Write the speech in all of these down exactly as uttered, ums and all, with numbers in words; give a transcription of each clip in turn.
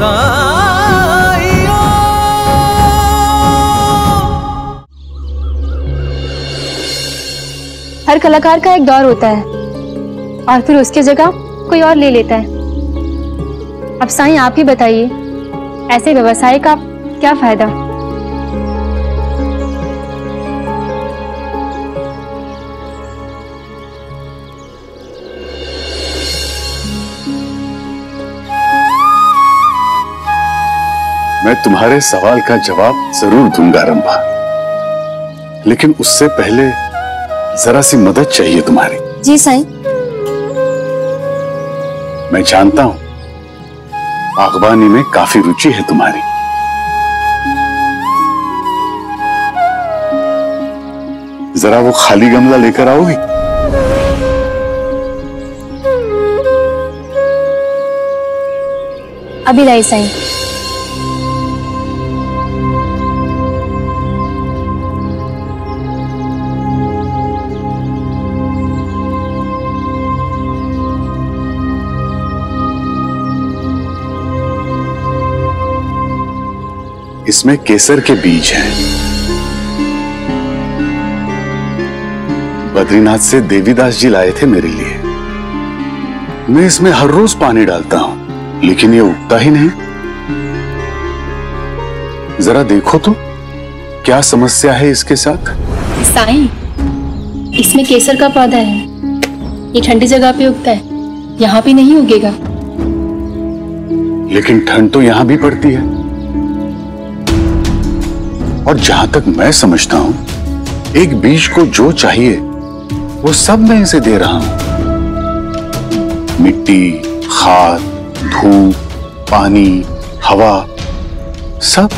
हर कलाकार का एक दौर होता है और फिर उसकी जगह कोई और ले लेता है। अब साईं आप ही बताइए, ऐसे व्यवसाय का क्या फायदा? मैं तुम्हारे सवाल का जवाब जरूर दूंगा रंभा, लेकिन उससे पहले जरा सी मदद चाहिए तुम्हारी। जी साईं। मैं जानता हूं बागवानी में काफी रुचि है तुम्हारी, जरा वो खाली गमला लेकर आओगी? अभी लाई साईं। इसमें केसर के बीज हैं। बद्रीनाथ से देवीदास जी लाए थे मेरे लिए। मैं इसमें हर रोज पानी डालता हूं, लेकिन ये उगता ही नहीं। जरा देखो तो, क्या समस्या है इसके साथ? साईं, इसमें केसर का पौधा है। ये ठंडी जगह पे उगता है, यहाँ पे नहीं उगेगा। लेकिन ठंड तो यहाँ भी पड़ती है, और जहां तक मैं समझता हूं एक बीज को जो चाहिए वो सब मैं इसे दे रहा हूं। मिट्टी, खाद, धूप, पानी, हवा, सब।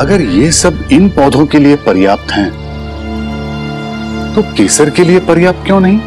अगर ये सब इन पौधों के लिए पर्याप्त हैं, तो केसर के लिए पर्याप्त क्यों नहीं?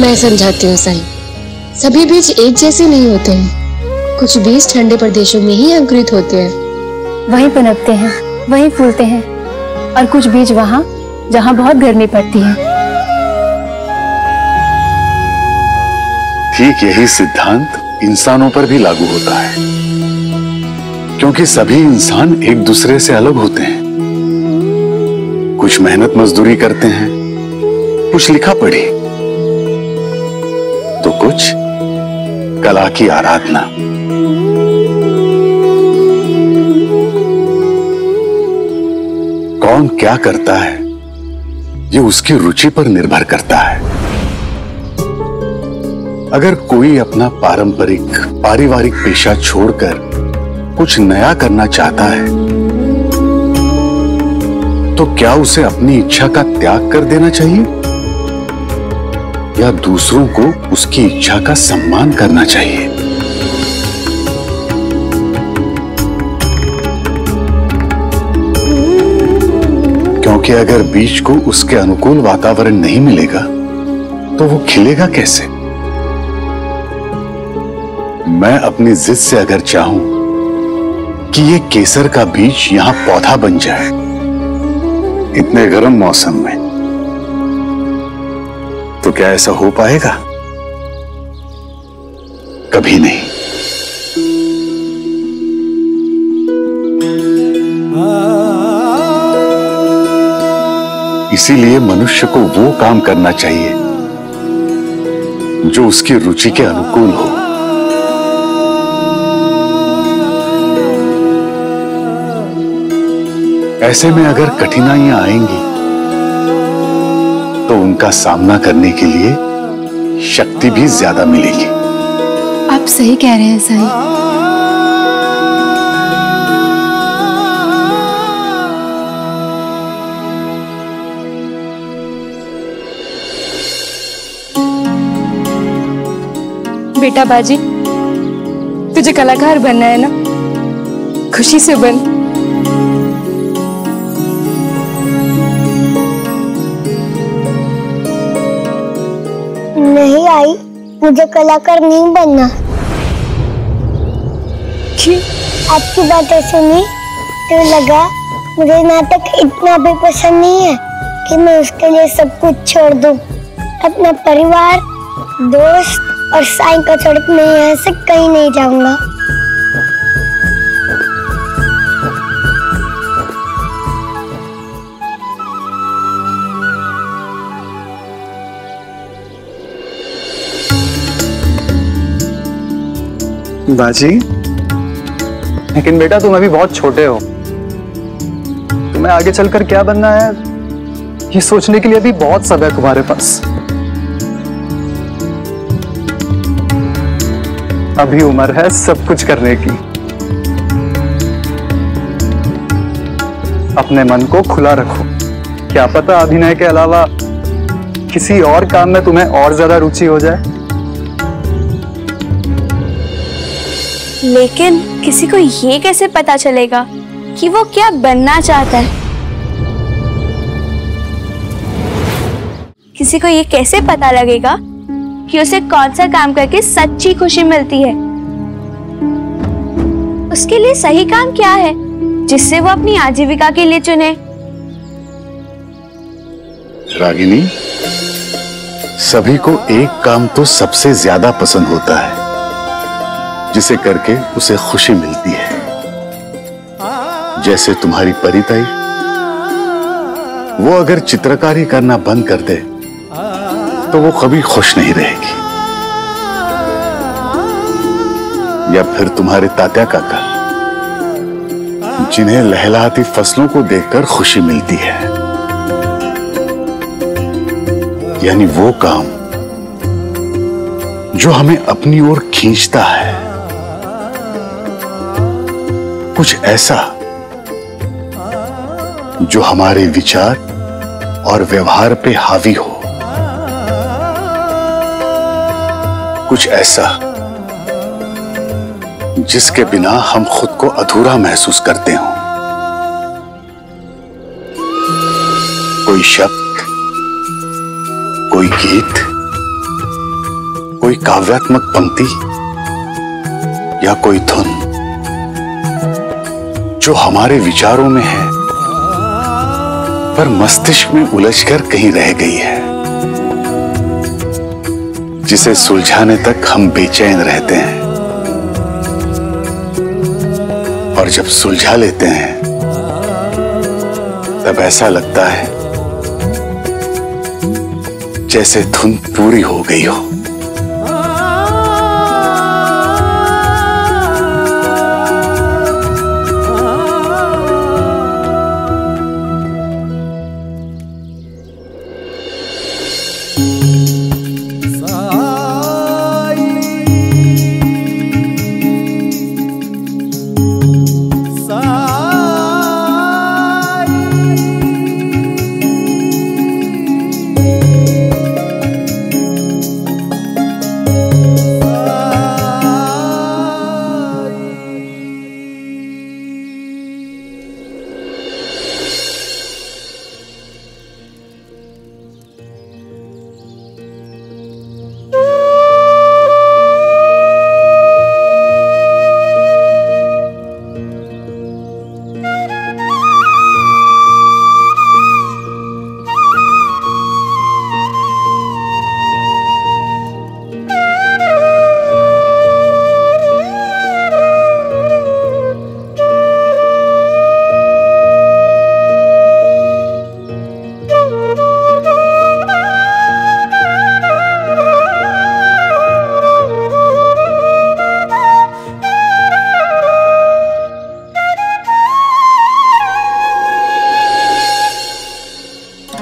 मैं समझाती हूँ साईं। सभी बीज एक जैसे नहीं होते हैं। कुछ बीज ठंडे प्रदेशों में ही अंकुरित होते हैं, वहीं पनपते हैं, वहीं फूलते हैं, और कुछ बीज वहाँ जहाँ बहुत गर्मी पड़ती है। ठीक यही सिद्धांत इंसानों पर भी लागू होता है, क्योंकि सभी इंसान एक दूसरे से अलग होते हैं। कुछ मेहनत मजदूरी करते हैं, कुछ लिखा पढ़ी, तो कुछ कला की आराधना। कौन क्या करता है ये उसकी रुचि पर निर्भर करता है। अगर कोई अपना पारंपरिक पारिवारिक पेशा छोड़कर कुछ नया करना चाहता है, तो क्या उसे अपनी इच्छा का त्याग कर देना चाहिए, या दूसरों को उसकी इच्छा का सम्मान करना चाहिए? क्योंकि अगर बीज को उसके अनुकूल वातावरण नहीं मिलेगा तो वो खिलेगा कैसे? मैं अपनी जिद से अगर चाहूं कि ये केसर का बीज यहां पौधा बन जाए, इतने गर्म मौसम में, तो क्या ऐसा हो पाएगा? कभी नहीं। इसीलिए मनुष्य को वो काम करना चाहिए जो उसकी रुचि के अनुकूल हो। ऐसे में अगर कठिनाइयां आएंगी तो उनका सामना करने के लिए शक्ति भी ज्यादा मिलेगी। आप सही कह रहे हैं साईं। बेटा बाजी, तुझे कलाकार बनना है ना? खुशी से बन। नहीं आई, मुझे कलाकार नहीं बनना। क्यों? आपकी बातें सुनी तो लगा मुझे नाटक इतना भी पसंद नहीं है कि मैं उसके लिए सब कुछ छोड़ दूं। अपना परिवार, दोस्त और साईं को छोड़कर मैं यहाँ से कहीं नहीं जाऊँगा। बाजी, लेकिन बेटा तुम अभी बहुत छोटे हो, तुम्हें आगे चलकर क्या बनना है ये सोचने के लिए अभी बहुत समय है तुम्हारे पास। अभी उम्र है सब कुछ करने की। अपने मन को खुला रखो, क्या पता अभिनय के अलावा किसी और काम में तुम्हें और ज्यादा रुचि हो जाए। लेकिन किसी को ये कैसे पता चलेगा कि वो क्या बनना चाहता है? किसी को ये कैसे पता लगेगा कि उसे कौन सा काम करके सच्ची खुशी मिलती है? उसके लिए सही काम क्या है जिससे वो अपनी आजीविका के लिए चुने? रागिनी, सभी को एक काम तो सबसे ज्यादा पसंद होता है जिसे करके उसे खुशी मिलती है। जैसे तुम्हारी परिताई, वो अगर चित्रकारी करना बंद कर दे तो वो कभी खुश नहीं रहेगी। या फिर तुम्हारे तात्या काका, जिन्हें लहलहाती फसलों को देखकर खुशी मिलती है। यानी वो काम जो हमें अपनी ओर खींचता है, कुछ ऐसा जो हमारे विचार और व्यवहार पे हावी हो, कुछ ऐसा जिसके बिना हम खुद को अधूरा महसूस करते हों। कोई शब्द, कोई गीत, कोई काव्यात्मक पंक्ति या कोई धुन जो हमारे विचारों में है पर मस्तिष्क में उलझकर कहीं रह गई है, जिसे सुलझाने तक हम बेचैन रहते हैं। और जब सुलझा लेते हैं तब ऐसा लगता है जैसे धुन पूरी हो गई हो।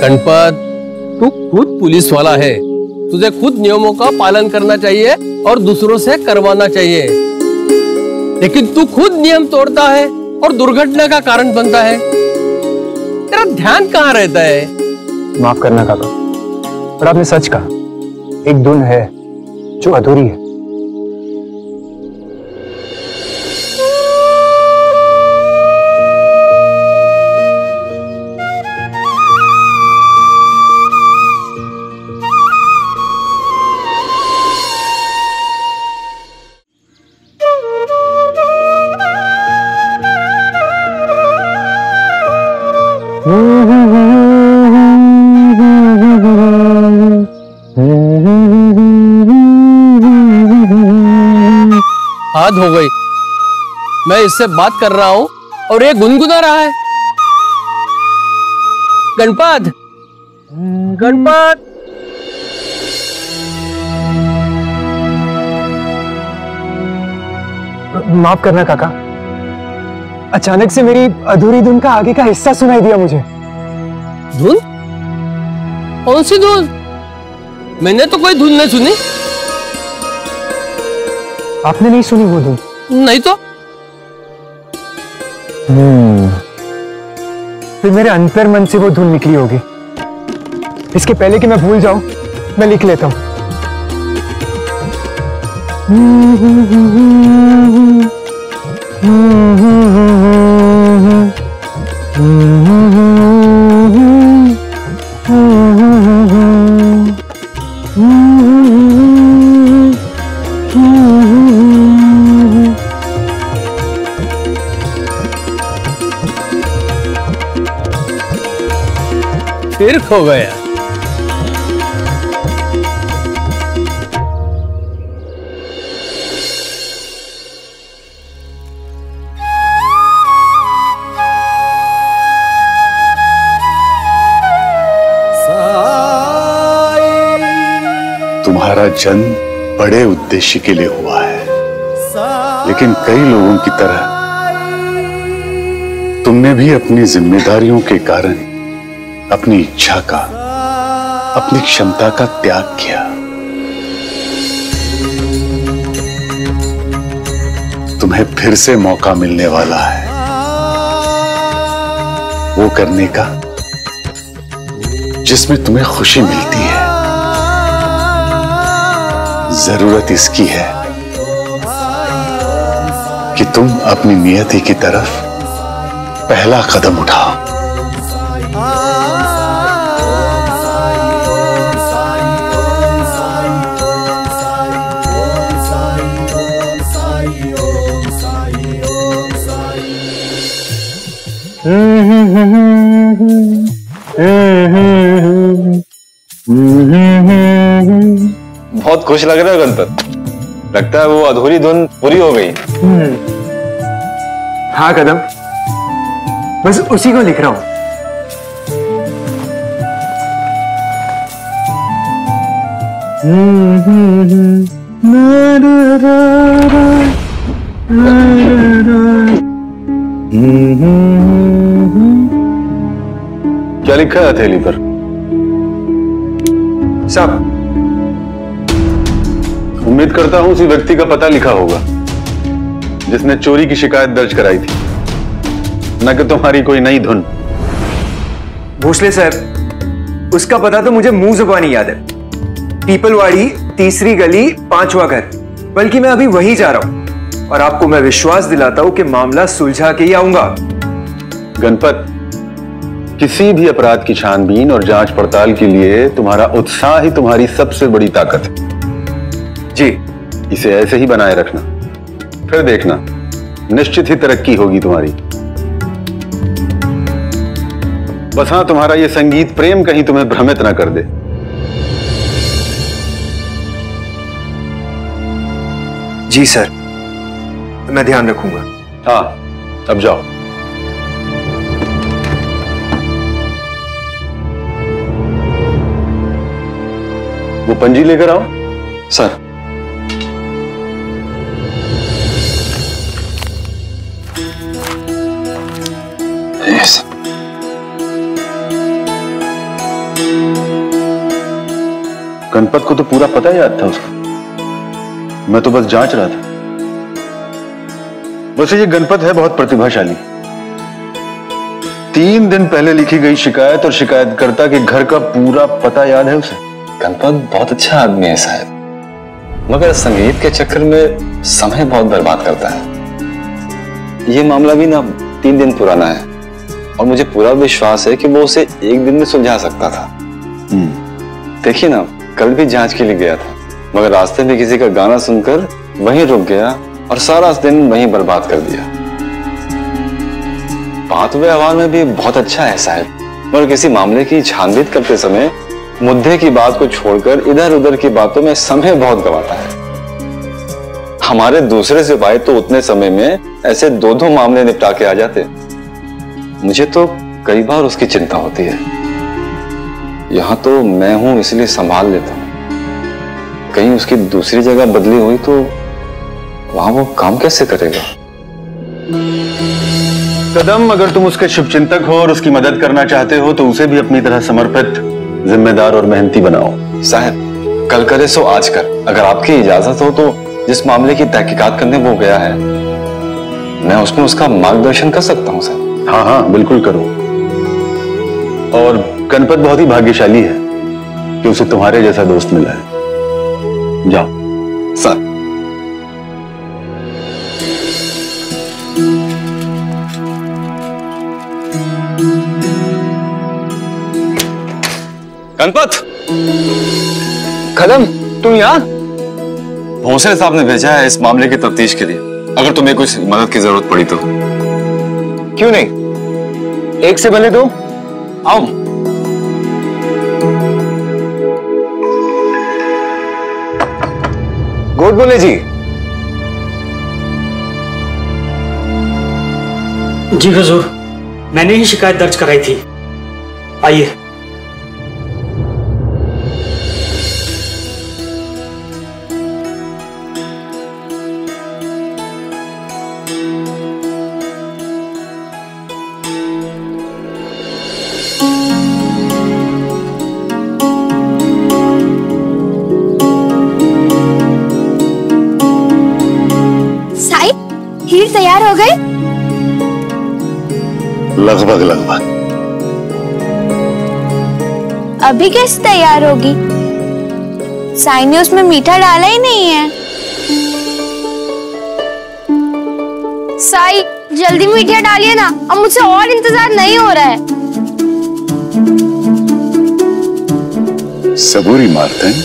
गणपत, तू खुद पुलिस वाला है, तुझे खुद नियमों का पालन करना चाहिए और दूसरों से करवाना चाहिए। लेकिन तू खुद नियम तोड़ता है और दुर्घटना का कारण बनता है। तेरा ध्यान कहाँ रहता है? माफ करना काका, पर आपने सच कहा, एक धुन है जो अधूरी है। हद हो गई। मैं इससे बात कर रहा हूं और ये गुनगुना रहा है। गणपत गणपत माफ करना काका, अचानक से मेरी अधूरी धुन का आगे का हिस्सा सुनाई दिया मुझे। धुन? कौन सी धुन? मैंने तो कोई धुन नहीं सुनी। आपने नहीं सुनी वो धुन? नहीं तो। हम्म, फिर मेरे अंतर मन से वो धुन निकली होगी। इसके पहले कि मैं भूल जाऊं, मैं लिख लेता हूं। फिर खो गया। तुम्हारा जन्म बड़े उद्देश्य के लिए हुआ है, लेकिन कई लोगों की तरह तुमने भी अपनी जिम्मेदारियों के कारण अपनी इच्छा का, अपनी क्षमता का त्याग किया। तुम्हें फिर से मौका मिलने वाला है वो करने का जिसमें तुम्हें खुशी मिलती है। जरूरत इसकी है कि तुम अपनी नियति की तरफ पहला कदम उठाओ। बहुत खुश लग रहा है गणपत, लगता है वो अधूरी धुन पूरी हो गई। हाँ कदम, बस उसी को लिख रहा हूं। क्या लिखा है थैली पर? सब उम्मीद करता हूं उसी व्यक्ति का पता लिखा होगा जिसने चोरी की शिकायत दर्ज कराई थी, न कि तुम्हारी कोई नई धुन। भोसले सर, उसका पता तो मुझे मुंह जुबानी याद है। पीपलवाड़ी, तीसरी गली, पांचवा घर। बल्कि मैं अभी वही जा रहा हूं और आपको मैं विश्वास दिलाता हूं कि मामला सुलझा के ही आऊंगा। गणपत, किसी भी अपराध की छानबीन और जांच पड़ताल के लिए तुम्हारा उत्साह ही तुम्हारी सबसे बड़ी ताकत है जी। इसे ऐसे ही बनाए रखना, फिर देखना निश्चित ही तरक्की होगी तुम्हारी। बस हाँ, तुम्हारा ये संगीत प्रेम कहीं तुम्हें भ्रमित ना कर दे। जी सर, मैं ध्यान रखूंगा। हाँ, अब जाओ। वो पंजी लेकर आओ। सर, गणपत को तो पूरा पता याद था उसको, मैं तो बस जांच रहा था। वैसे ये गणपत है बहुत प्रतिभाशाली। तीन दिन पहले लिखी गई शिकायत और शिकायतकर्ता के घर का पूरा पता याद है उसे। गणपत बहुत अच्छा आदमी है साहब, मगर संगीत के चक्कर में समय बहुत बर्बाद करता है। ये मामला भी ना तीन दिन पुराना है और मुझे पूरा विश्वास है कि वो उसे एक दिन में सुलझा सकता था। देखिए ना, कल भी जांच के लिए गया था मगर रास्ते में किसी का गाना सुनकर वहीं रुक गया और सारा दिन वहीं बर्बाद कर दिया। बात व्यवहार में भी बहुत अच्छा है साहब, मगर किसी मामले की छानबीन करते समय मुद्दे की बात को छोड़कर इधर उधर की बातों में समय बहुत गंवाता है। हमारे दूसरे सिपाही तो उतने समय में ऐसे दो दो मामले निपटा के आ जाते। मुझे तो कई बार उसकी चिंता होती है। यहाँ तो मैं हूं इसलिए संभाल लेता हूं, कहीं उसकी दूसरी जगह बदली हुई तो वहां वो काम कैसे करेगा। कदम, अगर तुम उसके शुभचिंतक हो और उसकी मदद करना चाहते हो तो उसे भी अपनी तरह समर्पित, जिम्मेदार और मेहनती बनाओ। साहब, कल करे सो आज कर। अगर आपकी इजाजत हो तो जिस मामले की तहकीकात करने वो गया है, मैं उसमें उसका मार्गदर्शन कर सकता हूँ साहब। हाँ हाँ बिल्कुल करो। और गणपत बहुत ही भाग्यशाली है कि उसे तुम्हारे जैसा दोस्त मिला है। जाओ साहब। गणपत! कदम, तुम यहाँ? भोंसले साहब ने भेजा है इस मामले की तफ्तीश के लिए। अगर तुम्हें कुछ मदद की जरूरत पड़ी तो। क्यों नहीं, एक से भले दो। आओ। गुड बोले जी। जी हुजूर, मैंने ही शिकायत दर्ज कराई थी। आइए। खीर तैयार हो गई? लगभग लगभग। अभी कैसे तैयार होगी? साई ने उसमें मीठा डाला ही नहीं है। साई, जल्दी मीठा डालिए ना, अब मुझसे और इंतजार नहीं हो रहा है। सबूरी मारते हैं,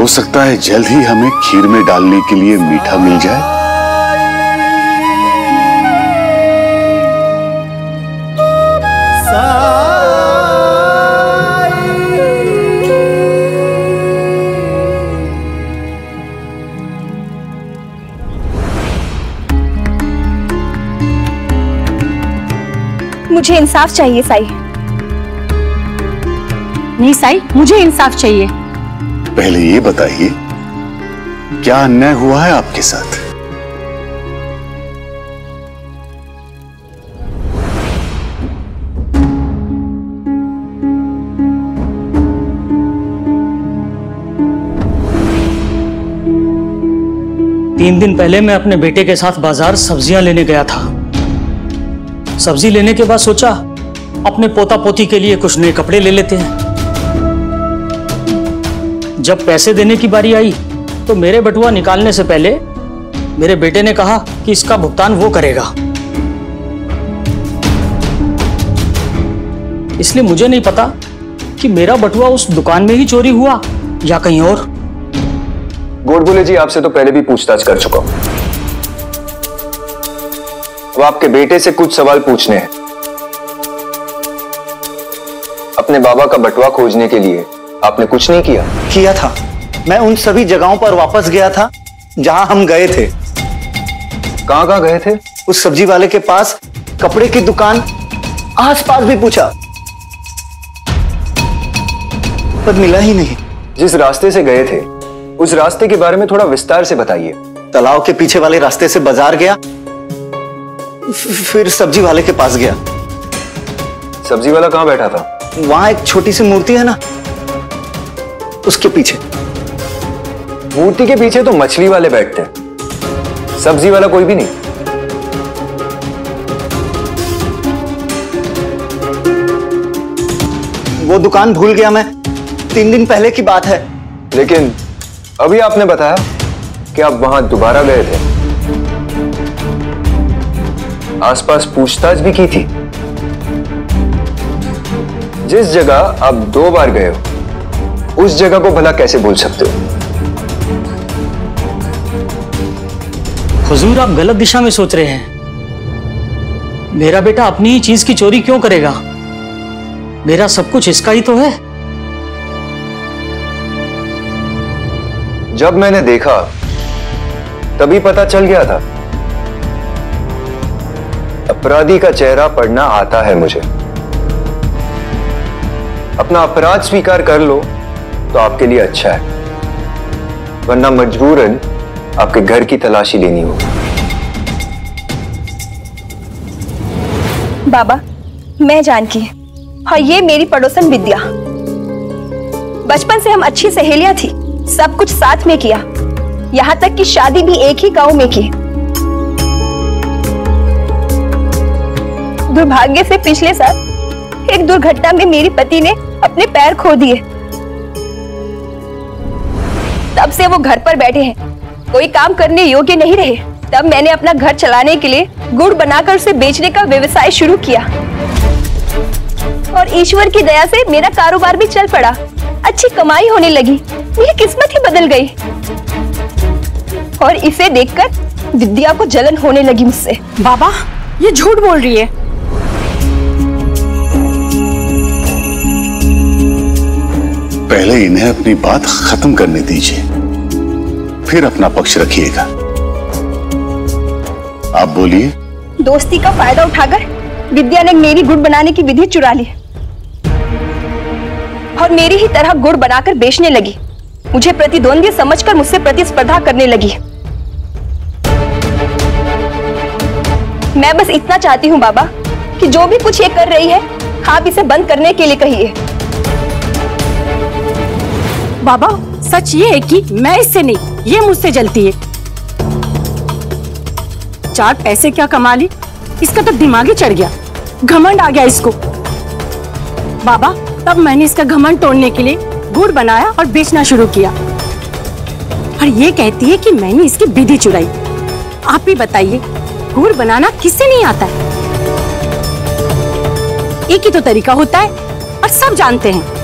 हो सकता है जल्द ही हमें खीर में डालने के लिए मीठा मिल जाए। मुझे इंसाफ चाहिए साई। नहीं साई, मुझे इंसाफ चाहिए। पहले ये बताइए, क्या अन्याय हुआ है आपके साथ? तीन दिन पहले मैं अपने बेटे के साथ बाजार सब्जियां लेने गया था। सब्जी लेने के बाद सोचा अपने पोता पोती के लिए कुछ नए कपड़े ले लेते हैं। जब पैसे देने की बारी आई तो मेरे बटुआ निकालने से पहले मेरे बेटे ने कहा कि इसका भुगतान वो करेगा। इसलिए मुझे नहीं पता कि मेरा बटुआ उस दुकान में ही चोरी हुआ या कहीं और। गोडबोले जी, आपसे तो पहले भी पूछताछ कर चुका हूं। अब आपके बेटे से कुछ सवाल पूछने हैं। अपने बाबा का बटुआ खोजने के लिए आपने कुछ नहीं किया? किया था। मैं उन सभी जगहों पर वापस गया था जहां हम गए थे। कहां कहां गए थे? उस सब्जी वाले के पास, कपड़े की दुकान, आसपास भी पूछा पर मिला ही नहीं। जिस रास्ते से गए थे उस रास्ते के बारे में थोड़ा विस्तार से बताइए। तालाब के पीछे वाले रास्ते से बाजार गया, फिर सब्जी वाले के पास गया। सब्जी वाला कहां बैठा था? वहां एक छोटी सी मूर्ति है ना, उसके पीछे। मूर्ति के पीछे तो मछली वाले बैठते हैं, सब्जी वाला कोई भी नहीं। वो दुकान भूल गया मैं, तीन दिन पहले की बात है। लेकिन अभी आपने बताया कि आप वहां दोबारा गए थे, आसपास पूछताछ भी की थी। जिस जगह आप दो बार गए हो उस जगह को भला कैसे बोल सकते हो? हुजूर, आप गलत दिशा में सोच रहे हैं। मेरा बेटा अपनी ही चीज की चोरी क्यों करेगा? मेरा सब कुछ इसका ही तो है। जब मैंने देखा तभी पता चल गया था। अपराधी का चेहरा पढ़ना आता है मुझे। अपना अपराध स्वीकार कर लो तो आपके लिए अच्छा है, वरना मजबूरन आपके घर की तलाशी लेनी होगी। बाबा, मैं जानकी और ये मेरी पड़ोसन विद्या। बचपन से हम अच्छी सहेलियां थी, सब कुछ साथ में किया, यहाँ तक कि शादी भी एक ही गांव में की। दुर्भाग्य से पिछले साल एक दुर्घटना में मेरे पति ने अपने पैर खो दिए। तब से वो घर पर बैठे हैं, कोई काम करने योग्य नहीं रहे। तब मैंने अपना घर चलाने के लिए गुड़ बनाकर उसे बेचने का व्यवसाय शुरू किया और ईश्वर की दया से मेरा कारोबार भी चल पड़ा, अच्छी कमाई होने लगी। मेरी किस्मत ही बदल गई और इसे देखकर विद्या को जलन होने लगी मुझसे। बाबा, ये झूठ बोल रही है। पहले इन्हें अपनी बात खत्म करने दीजिए, फिर अपना पक्ष रखिएगा। आप बोलिए। दोस्ती का फायदा उठाकर विद्या ने मेरी गुड़ बनाने की विधि चुरा ली और मेरी ही तरह गुड़ बनाकर बेचने लगी। मुझे प्रतिद्वंदी समझकर मुझसे प्रतिस्पर्धा करने लगी। मैं बस इतना चाहती हूँ बाबा कि जो भी कुछ ये कर रही है आप इसे बंद करने के लिए कहिए। बाबा, सच ये है कि मैं इससे नहीं, ये मुझसे जलती है। चार पैसे क्या कमा ली, इसका तो दिमाग ही चढ़ गया, घमंड आ गया इसको। बाबा, तब मैंने इसका घमंड तोड़ने के लिए गुड़ बनाया और बेचना शुरू किया और ये कहती है कि मैंने इसकी विधि चुराई। आप भी बताइए, गुड़ बनाना किसे नहीं आता है? एक ही तो तरीका होता है और सब जानते हैं।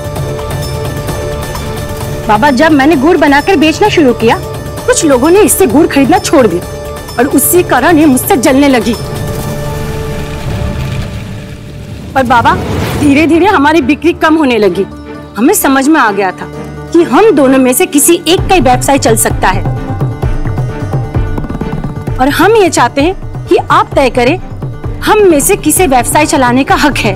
बाबा, जब मैंने गुड़ बनाकर बेचना शुरू किया, कुछ लोगों ने इससे गुड़ खरीदना छोड़ दिया और उसी कारण ये मुझसे जलने लगी। पर बाबा, धीरे धीरे हमारी बिक्री कम होने लगी। हमें समझ में आ गया था कि हम दोनों में से किसी एक का ही व्यवसाय चल सकता है और हम ये चाहते हैं कि आप तय करें हम में से किसे व्यवसाय चलाने का हक है।